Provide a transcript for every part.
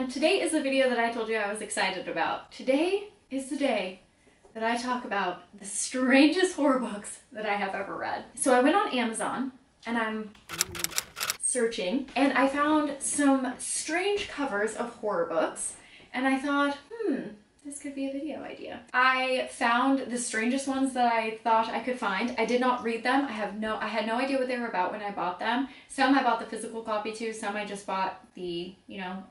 And today is the video that I told you I was excited about. Today is the day that I talk about the strangest horror books that I have ever read. So I went on Amazon and I'm searching, and I found some strange covers of horror books, and I thought, this could be a video idea. I found the strangest ones that I thought I could find. I did not read them. I had no idea what they were about when I bought them. Some I bought the physical copy to, some I just bought the,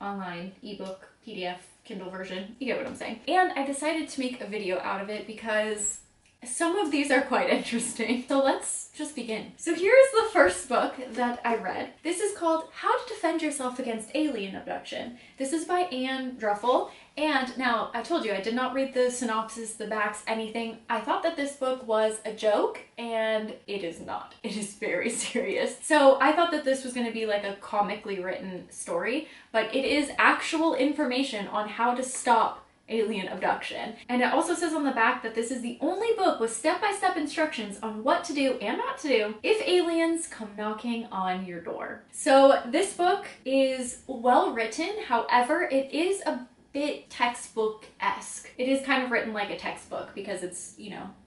online ebook, PDF, Kindle version. You get what I'm saying. And I decided to make a video out of it because some of these are quite interesting. So let's just begin. So here's the first book that I read. This is called How to Defend Yourself Against Alien Abduction. This is by Anne Druffel. And now, I told you, I did not read the synopsis, the backs, anything. I thought that this book was a joke, and it is not. It is very serious. So I thought that this was going to be like a comically written story, but it is actual information on how to stop alien abduction. And it also says on the back that this is the only book with step-by-step instructions on what to do and not to do if aliens come knocking on your door. So this book is well written, however, it is a bit textbook-esque. It is kind of written like a textbook because it's,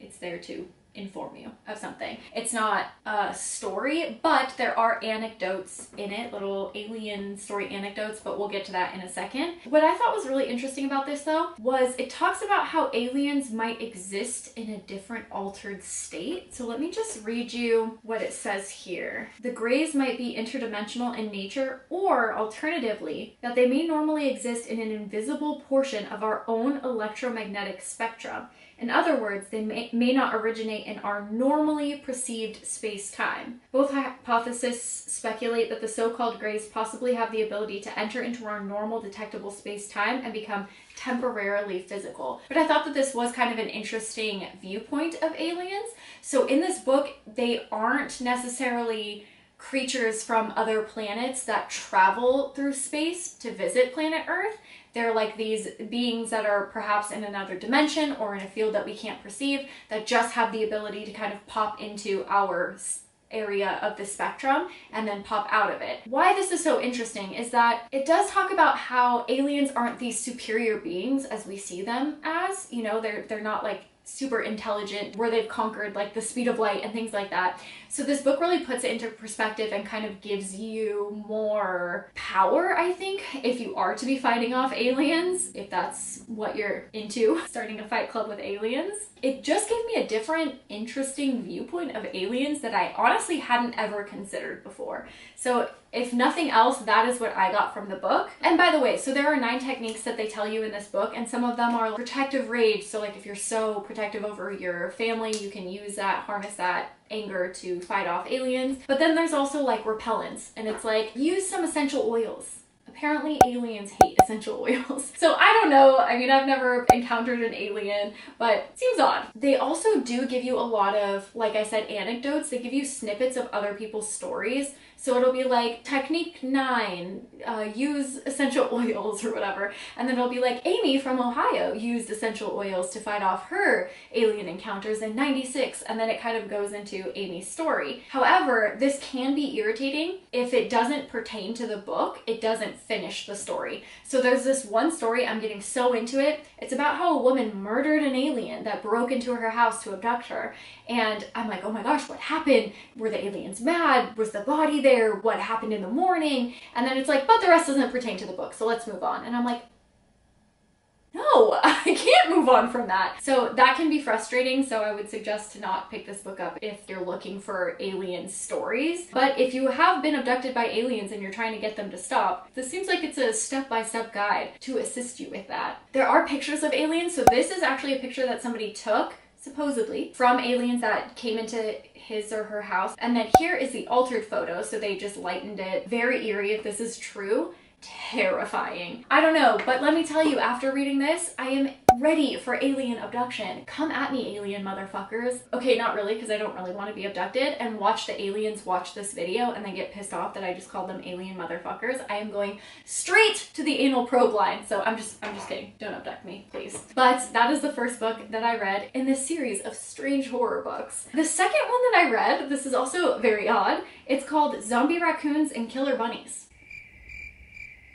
it's there to inform you of something. It's not a story, but there are anecdotes in it, little alien story anecdotes, but we'll get to that in a second. What I thought was really interesting about this though was it talks about how aliens might exist in a different altered state. So let me just read you what it says here. The Greys might be interdimensional in nature, or alternatively, that they may normally exist in an invisible portion of our own electromagnetic spectrum. In other words, they may not originate in our normally perceived space-time. Both hypotheses speculate that the so-called Greys possibly have the ability to enter into our normal detectable space-time and become temporarily physical. But I thought that this was kind of an interesting viewpoint of aliens. So in this book, they aren't necessarily creatures from other planets that travel through space to visit planet Earth. They're like these beings that are perhaps in another dimension or in a field that we can't perceive, that just have the ability to kind of pop into our area of the spectrum and then pop out of it. Why this is so interesting is that it does talk about how aliens aren't these superior beings as we see them as, they're not like super intelligent where they've conquered like the speed of light and things like that. So this book really puts it into perspective and kind of gives you more power, I think, if you are to be fighting off aliens, if that's what you're into, starting a fight club with aliens. It just gave me a different, interesting viewpoint of aliens that I honestly hadn't ever considered before. So if nothing else, that is what I got from the book. And by the way, so there are 9 techniques that they tell you in this book, and some of them are protective rage. So like if you're so protective over your family, you can use that, harness that anger to fight off aliens. But then there's also like repellents, and it's like, use some essential oils. Apparently aliens hate essential oils. So I don't know, I've never encountered an alien, but seems odd. They also do give you a lot of, like I said, anecdotes. They give you snippets of other people's stories. So it'll be like, technique 9, use essential oils or whatever. And then it'll be like, Amy from Ohio used essential oils to fight off her alien encounters in 96. And then it kind of goes into Amy's story. However, this can be irritating if it doesn't pertain to the book. It doesn't finish the story. So there's this one story, I'm getting so into it. It's about how a woman murdered an alien that broke into her house to abduct her. And I'm like, oh my gosh, what happened? Were the aliens mad? Was the body there? What happened in the morning? And then it's like, but the rest doesn't pertain to the book, so let's move on. And I'm like, no, I can't move on from that. So that can be frustrating. So I would suggest to not pick this book up if you're looking for alien stories. But if you have been abducted by aliens and you're trying to get them to stop, this seems like it's a step-by-step guide to assist you with that. There are pictures of aliens. So this is actually a picture that somebody took, supposedly, from aliens that came into his or her house. And then here is the altered photo, so they just lightened it. Very eerie, if this is true. Terrifying. I don't know, but let me tell you, after reading this, I am ready for alien abduction. Come at me, alien motherfuckers. Okay, not really, because I don't really want to be abducted, and watch the aliens watch this video and then get pissed off that I just called them alien motherfuckers. I am going straight to the anal probe line, so I'm just kidding. Don't abduct me, please. But that is the first book that I read in this series of strange horror books. The second one that I read, this is also very odd, it's called Zombie Raccoons and Killer Bunnies.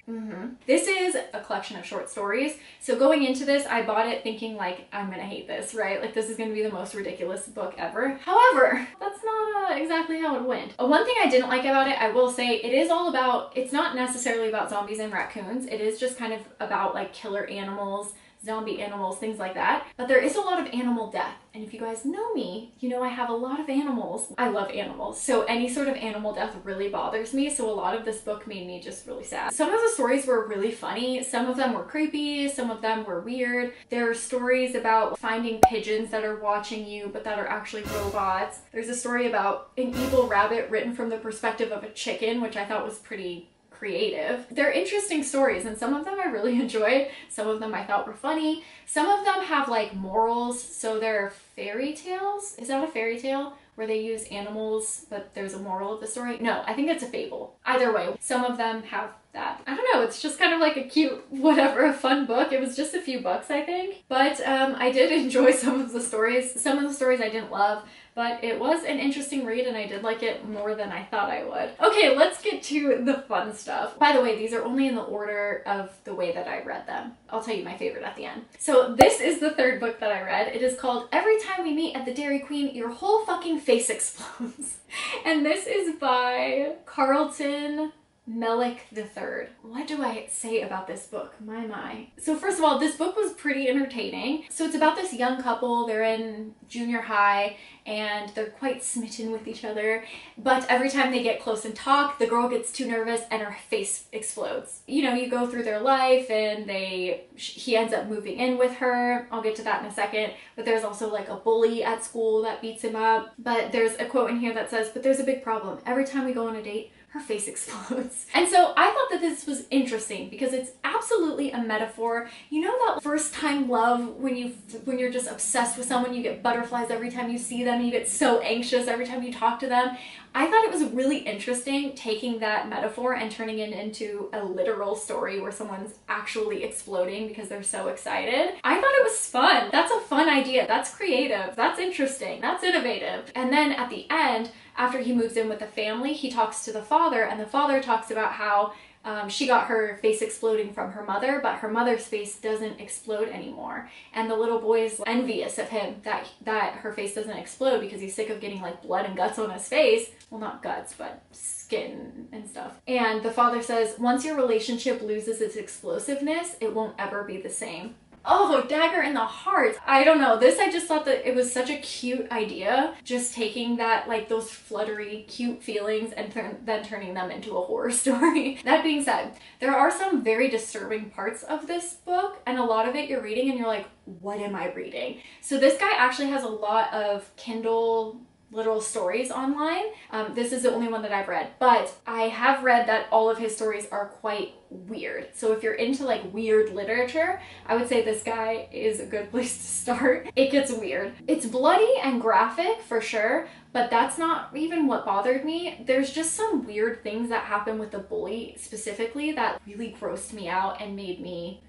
Mm-hmm. This is a collection of short stories. So going into this, I bought it thinking like, I'm gonna hate this, right? Like this is gonna be the most ridiculous book ever. However, that's not exactly how it went. One thing I didn't like about it, I will say, it is all about, it's not necessarily about zombies and raccoons. It is just kind of about like killer animals, zombie animals, things like that. But there is a lot of animal death. And if you guys know me, you know I have a lot of animals. I love animals. So any sort of animal death really bothers me. So a lot of this book made me just really sad. Some of the stories were really funny. Some of them were creepy. Some of them were weird. There are stories about finding pigeons that are watching you, but that are actually robots. There's a story about an evil rabbit written from the perspective of a chicken, which I thought was pretty creative. They're interesting stories, and some of them I really enjoyed. Some of them I thought were funny. Some of them have like morals. So they're fairy tales. Is that a fairy tale where they use animals but there's a moral of the story? No, I think it's a fable. Either way, some of them have that. I don't know, it's just kind of like a cute, whatever, a fun book. It was just a few bucks, I think. But I did enjoy some of the stories. Some of the stories I didn't love, but it was an interesting read and I did like it more than I thought I would. Okay, let's get to the fun stuff. By the way, these are only in the order of the way that I read them. I'll tell you my favorite at the end. So this is the third book that I read. It is called Every Time We Meet at the Dairy Queen, Your Whole Fucking Face Explodes. And this is by Carlton Melek III. What do I say about this book? My. So first of all, this book was pretty entertaining. So it's about this young couple. They're in junior high and they're quite smitten with each other. But every time they get close and talk, the girl gets too nervous and her face explodes. You know, you go through their life and he ends up moving in with her. I'll get to that in a second. But there's also like a bully at school that beats him up. But there's a quote in here that says, "But there's a big problem. Every time we go on a date, her face explodes." And so I thought that this was interesting because it's absolutely a metaphor. You know that first time love when you're just obsessed with someone, you get butterflies every time you see them and you get so anxious every time you talk to them? I thought it was really interesting taking that metaphor and turning it into a literal story where someone's actually exploding because they're so excited. I thought it was fun. That's a fun idea. That's creative. That's interesting. That's innovative. And then at the end, after he moves in with the family, he talks to the father, and the father talks about how she got her face exploding from her mother, but her mother's face doesn't explode anymore. And the little boy is envious of him that her face doesn't explode because he's sick of getting like blood and guts on his face. Well, not guts, but skin and stuff. And the father says, once your relationship loses its explosiveness, it won't ever be the same. Oh, dagger in the heart. I don't know. This, I just thought that it was such a cute idea. Just taking that, like those fluttery, cute feelings and then turning them into a horror story. That being said, there are some very disturbing parts of this book, and a lot of it you're reading and you're like, what am I reading? So this guy actually has a lot of Kindle literal stories online. This is the only one that I've read, but I have read that all of his stories are quite weird. So if you're into like weird literature, I would say this guy is a good place to start. It gets weird. It's bloody and graphic for sure, but that's not even what bothered me. There's just some weird things that happen with the bully specifically that really grossed me out and made me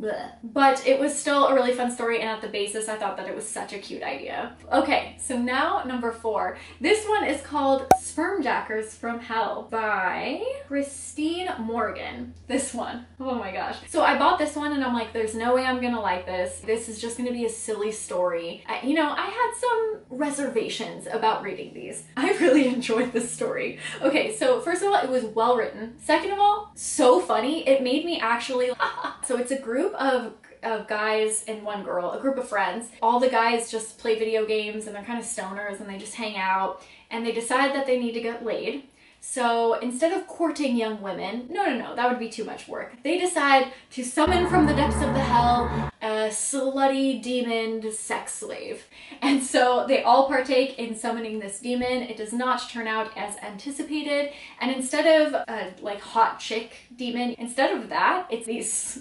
blech. But it was still a really fun story, and at the basis I thought that it was such a cute idea. Okay, so now number four. This one is called Sperm Jackers from Hell by Christine Morgan. This one, oh my gosh. So I bought this one and I'm like, there's no way I'm gonna like this. This is just gonna be a silly story. You know, I had some reservations about reading these. I really enjoyed this story. Okay, so first of all, it was well written. Second of all, so funny. It made me actually laugh. So it's a group of guys and one girl, a group of friends. All the guys just play video games and they're kind of stoners and they just hang out, and they decide that they need to get laid. So instead of courting young women, no, that would be too much work. They decide to summon from the depths of the hell a slutty demon sex slave. And so they all partake in summoning this demon. It does not turn out as anticipated. And instead of a like hot chick demon, instead of that, it's these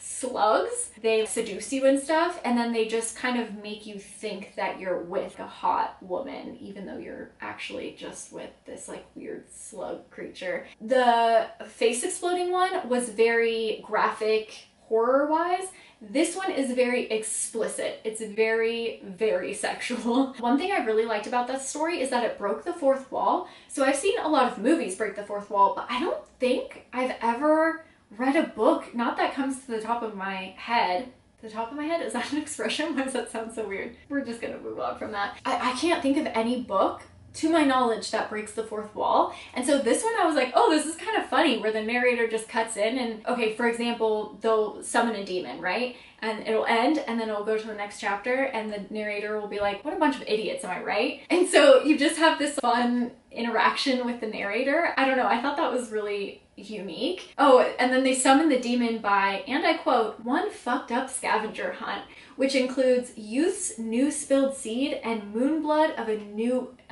slugs. They seduce you and stuff, and then they just kind of make you think that you're with a hot woman, even though you're actually just with this like weird slug creature. The face exploding one was very graphic, horror-wise, this one is very explicit. It's very, very sexual. One thing I really liked about this story is that it broke the fourth wall. So I've seen a lot of movies break the fourth wall, but I don't think I've ever read a book, not that comes to the top of my head. The top of my head? Is that an expression? Why does that sound so weird? We're just gonna move on from that. I can't think of any book to my knowledge that breaks the fourth wall. And so this one I was like, oh, this is kind of funny, where the narrator just cuts in and, okay, for example, they'll summon a demon, right? And it'll end and then it'll go to the next chapter and the narrator will be like, what a bunch of idiots, am I right? And so you just have this fun interaction with the narrator. I don't know, I thought that was really unique. Oh, and then they summon the demon by, and I quote, one fucked up scavenger hunt, which includes youth's new spilled seed and moonblood of a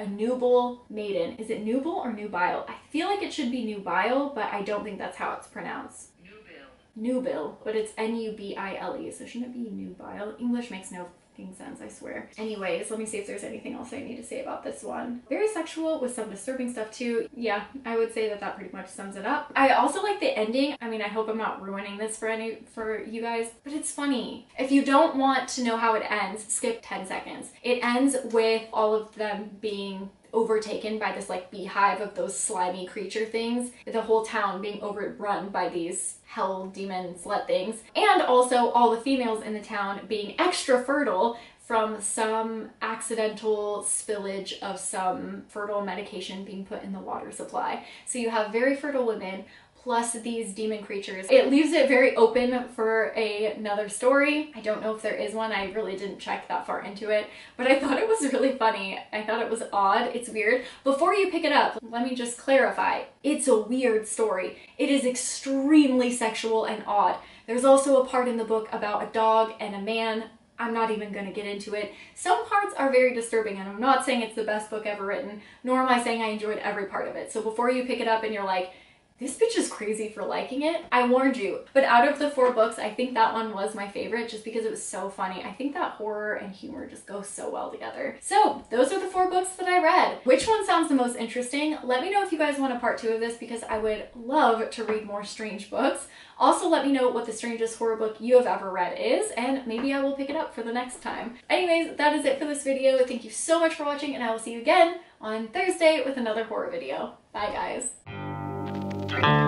nubile maiden. Is it nubile or nubile? I feel like it should be nubile, but I don't think that's how it's pronounced. Nubile, but it's N-U-B-I-L-E, so shouldn't it be nubile? English makes no fucking sense, I swear. Anyways, let me see if there's anything else I need to say about this one. Very sexual with some disturbing stuff too. Yeah, I would say that that pretty much sums it up. I also like the ending. I mean, I hope I'm not ruining this for you guys, but it's funny. If you don't want to know how it ends, skip 10 seconds. It ends with all of them being overtaken by this like beehive of those slimy creature things, the whole town being overrun by these hell demon slut things, and also all the females in the town being extra fertile from some accidental spillage of some fertile medication being put in the water supply. So you have very fertile women plus these demon creatures. It leaves it very open for another story. I don't know if there is one. I really didn't check that far into it, but I thought it was really funny. I thought it was odd. It's weird. Before you pick it up, let me just clarify. It's a weird story. It is extremely sexual and odd. There's also a part in the book about a dog and a man. I'm not even going to get into it. Some parts are very disturbing, and I'm not saying it's the best book ever written, nor am I saying I enjoyed every part of it. So before you pick it up and you're like, this bitch is crazy for liking it, I warned you. But out of the four books, I think that one was my favorite just because it was so funny. I think that horror and humor just go so well together. So those are the four books that I read. Which one sounds the most interesting? Let me know if you guys want a part 2 of this because I would love to read more strange books. Also, let me know what the strangest horror book you have ever read is, and maybe I will pick it up for the next time. Anyways, that is it for this video. Thank you so much for watching, and I will see you again on Thursday with another horror video. Bye, guys.